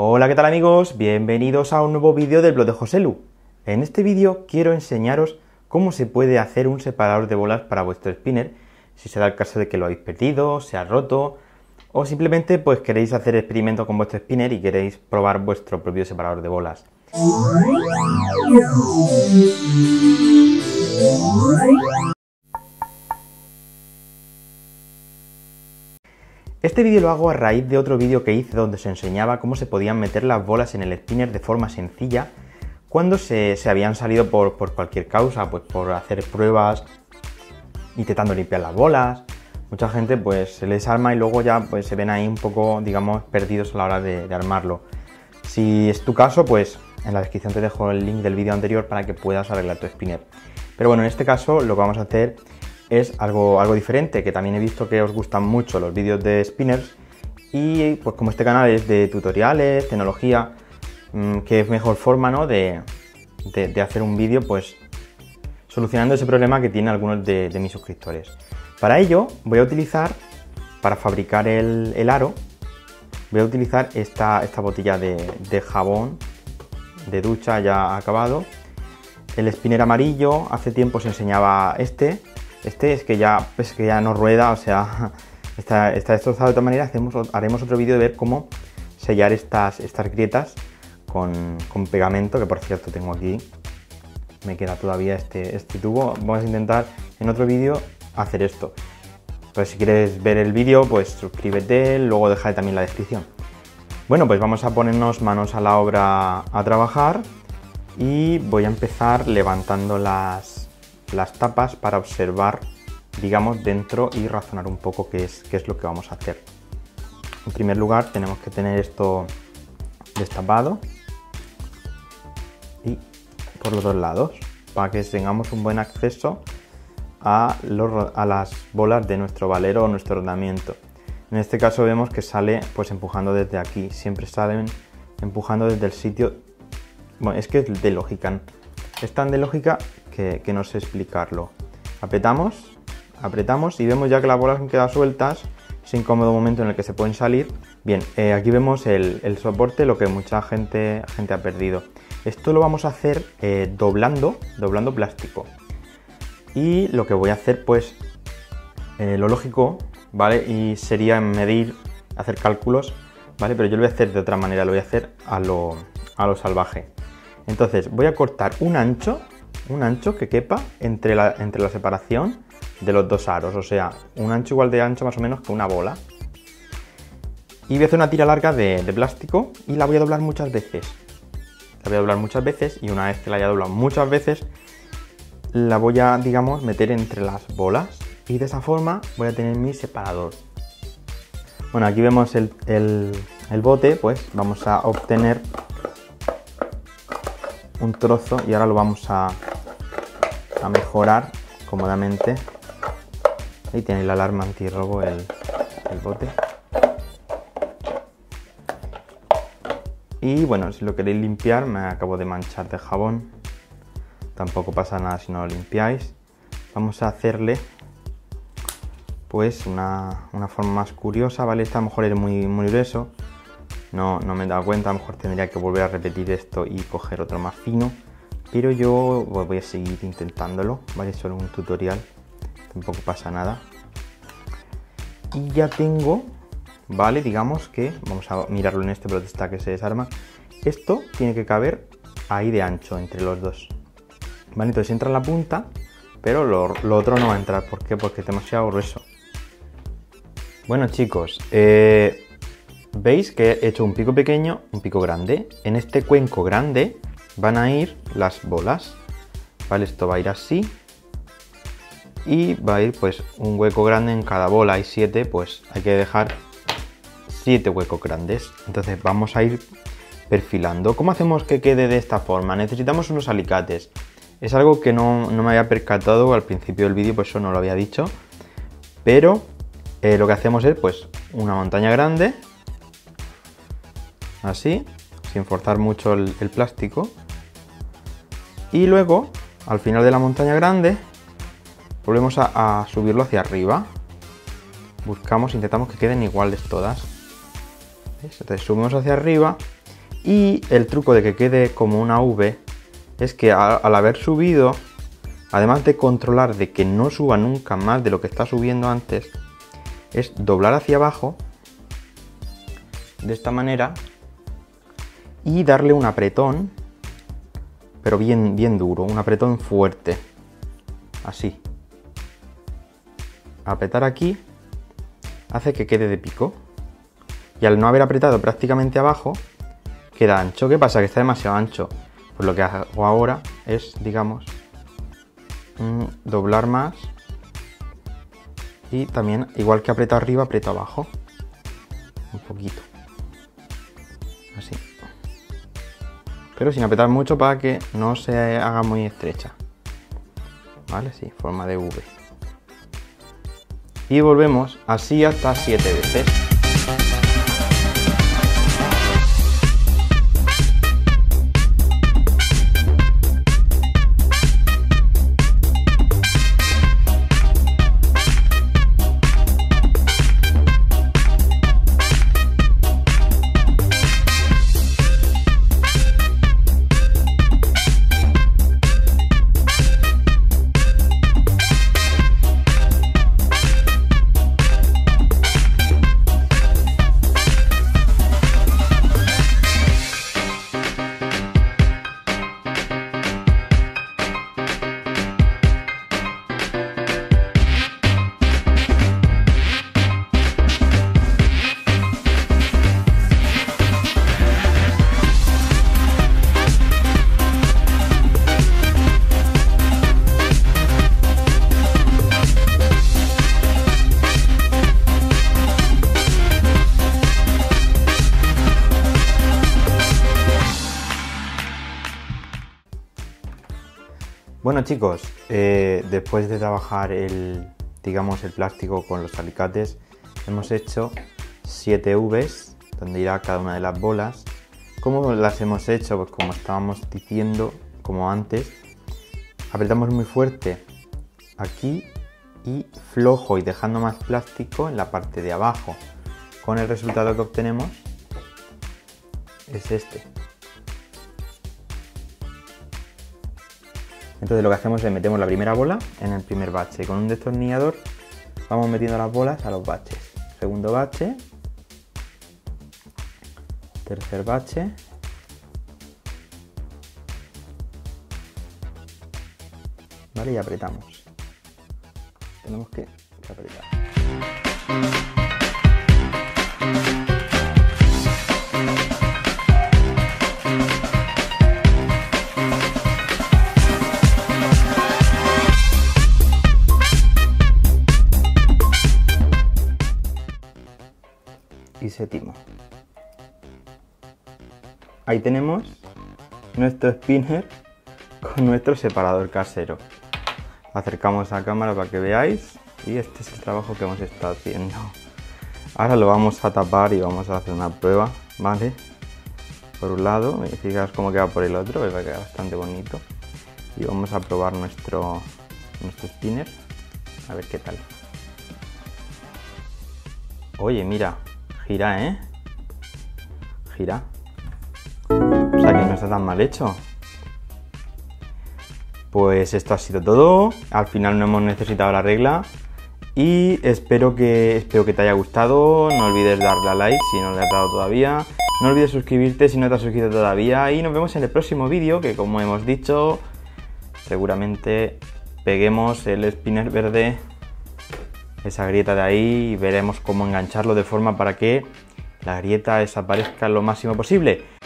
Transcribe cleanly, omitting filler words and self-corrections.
Hola, ¿qué tal amigos? Bienvenidos a un nuevo vídeo del blog de Joselu. En este vídeo quiero enseñaros cómo se puede hacer un separador de bolas para vuestro spinner, si se da el caso de que lo habéis perdido, se ha roto, o simplemente pues queréis hacer experimentos con vuestro spinner y queréis probar vuestro propio separador de bolas. Este vídeo lo hago a raíz de otro vídeo que hice donde se enseñaba cómo se podían meter las bolas en el spinner de forma sencilla cuando se habían salido por cualquier causa, pues por hacer pruebas, intentando limpiar las bolas. Mucha gente pues se les arma y luego ya pues se ven ahí un poco, digamos, perdidos a la hora de armarlo. Si es tu caso, pues en la descripción te dejo el link del vídeo anterior para que puedas arreglar tu spinner. Pero bueno, en este caso lo que vamos a hacer es algo diferente, que también he visto que os gustan mucho los vídeos de spinners y pues como este canal es de tutoriales, tecnología, que es mejor forma, ¿no?, de hacer un vídeo pues solucionando ese problema que tienen algunos de mis suscriptores. Para ello voy a utilizar, para fabricar el aro, voy a utilizar esta botella de jabón de ducha ya acabado, el spinner amarillo. Hace tiempo se enseñaba este es que ya, pues que ya no rueda, o sea, está destrozado de tal manera. Haremos otro vídeo de ver cómo sellar estas grietas con pegamento, que por cierto tengo aquí, me queda todavía este tubo. Vamos a intentar en otro vídeo hacer esto. Pues si quieres ver el vídeo, pues suscríbete, luego dejaré también la descripción. Bueno, pues vamos a ponernos manos a la obra a trabajar y voy a empezar levantando las tapas para observar, digamos, dentro y razonar un poco qué es lo que vamos a hacer. En primer lugar tenemos que tener esto destapado y por los dos lados para que tengamos un buen acceso a las bolas de nuestro valero o nuestro rodamiento. En este caso vemos que sale pues empujando desde aquí, siempre salen empujando desde el sitio. Bueno, es que es de lógica, ¿no? Es tan de lógica que no sé explicarlo. Apretamos y vemos ya que las bolas han quedado sueltas. Es incómodo momento en el que se pueden salir. Bien, aquí vemos el soporte, lo que mucha gente ha perdido. Esto lo vamos a hacer doblando plástico. Y lo que voy a hacer, pues, lo lógico, ¿vale? Y sería medir, hacer cálculos, ¿vale? Pero yo lo voy a hacer de otra manera, lo voy a hacer a lo salvaje. Entonces voy a cortar un ancho que quepa entre la separación de los dos aros, o sea, un ancho igual de ancho más o menos que una bola. Y voy a hacer una tira larga de plástico y la voy a doblar muchas veces. La voy a doblar muchas veces y una vez que la haya doblado muchas veces, la voy a, digamos, meter entre las bolas y de esa forma voy a tener mi separador. Bueno, aquí vemos el bote, pues vamos a obtener un trozo y ahora lo vamos a mejorar cómodamente. Ahí tiene la alarma antirrobo el bote. Y bueno, si lo queréis limpiar, me acabo de manchar de jabón, tampoco pasa nada si no lo limpiáis. Vamos a hacerle pues una forma más curiosa, ¿vale? Esta a lo mejor es muy grueso. No me he dado cuenta, a lo mejor tendría que volver a repetir esto y coger otro más fino, pero yo voy a seguir intentándolo, ¿vale? Solo un tutorial, tampoco pasa nada. Y ya tengo, ¿vale? Digamos que, vamos a mirarlo en este protesta que se desarma, esto tiene que caber ahí de ancho entre los dos, ¿vale? Entonces entra en la punta, pero lo otro no va a entrar. ¿Por qué? Porque es demasiado grueso. Bueno chicos, veis que he hecho un pico pequeño, un pico grande. En este cuenco grande van a ir las bolas, ¿vale? Esto va a ir así y va a ir pues un hueco grande en cada bola. Hay 7, pues hay que dejar 7 huecos grandes. Entonces vamos a ir perfilando. ¿Cómo hacemos que quede de esta forma? Necesitamos unos alicates. Es algo que no me había percatado al principio del vídeo, pues eso no lo había dicho. Pero lo que hacemos es pues una montaña grande, así, sin forzar mucho el plástico, y luego al final de la montaña grande volvemos a subirlo hacia arriba, intentamos que queden iguales todas. ¿Ves? Entonces subimos hacia arriba Y el truco de que quede como una V es que al haber subido, además de controlar de que no suba nunca más de lo que está subiendo antes, es doblar hacia abajo de esta manera y darle un apretón, pero bien duro, un apretón fuerte, así. Apretar aquí hace que quede de pico, y al no haber apretado prácticamente abajo queda ancho. ¿Qué pasa? Que está demasiado ancho. Pues lo que hago ahora es, digamos, doblar más y también, igual que aprieto arriba, aprieto abajo un poquito, así, pero sin apretar mucho para que no se haga muy estrecha, ¿vale? Sí, forma de V. Y volvemos así hasta 7 veces. Bueno, chicos, después de trabajar el plástico con los alicates, hemos hecho 7 Vs, donde irá cada una de las bolas. ¿Cómo las hemos hecho? Pues como estábamos diciendo, como antes, apretamos muy fuerte aquí y flojo y dejando más plástico en la parte de abajo. Con el resultado que obtenemos es este. Entonces lo que hacemos es metemos la primera bola en el primer bache. Con un destornillador vamos metiendo las bolas a los baches. Segundo bache. Tercer bache. Vale, y apretamos. Tenemos que apretar. Séptimo. Ahí tenemos nuestro spinner con nuestro separador casero. Acercamos a cámara para que veáis y este es el trabajo que hemos estado haciendo. Ahora lo vamos a tapar y vamos a hacer una prueba, ¿vale? Por un lado, y fijaos cómo queda por el otro, va a quedar bastante bonito. Y vamos a probar nuestro spinner, a ver qué tal. Oye, mira. Gira, ¿eh? Gira. O sea que no está tan mal hecho. Pues esto ha sido todo. Al final no hemos necesitado la regla. Y espero que te haya gustado. No olvides darle a like si no le has dado todavía. No olvides suscribirte si no te has suscrito todavía. Y nos vemos en el próximo vídeo que, como hemos dicho, seguramente peguemos el spinner verde. Esa grieta de ahí y veremos cómo engancharlo de forma para que la grieta desaparezca lo máximo posible.